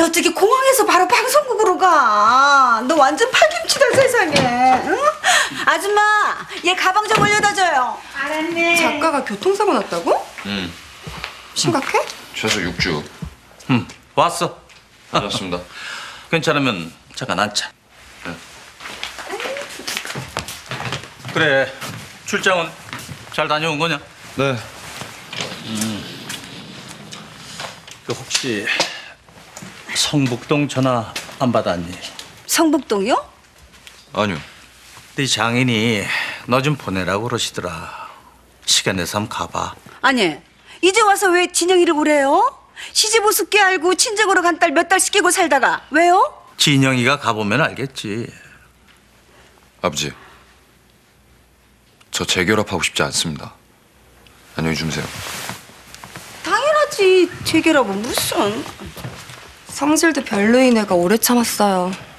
어떻게 공항에서 바로 방송국으로 가? 너 완전 파김치다 세상에. 응? 아줌마, 얘 가방 좀 올려다줘요. 알았네. 작가가 교통사고 났다고? 응. 심각해? 최소 6주. 응. 왔어. 알았습니다. 괜찮으면 잠깐 앉자. 네. 그래. 출장은 잘 다녀온 거냐? 네. 그 혹시 성북동 전화 안 받았니? 성북동이요? 아니요. 네 장인이 너 좀 보내라고 그러시더라. 시간 내서 한번 가봐. 아니, 이제 와서 왜 진영이를 오래요? 시집 오숙게 알고 친정으로 간 딸 몇 달 시키고 살다가 왜요? 진영이가 가보면 알겠지. 아버지, 저 재결합하고 싶지 않습니다. 안녕히 주무세요. 당연하지, 재결합은 무슨. 성질도 별로인 애가 오래 참았어요.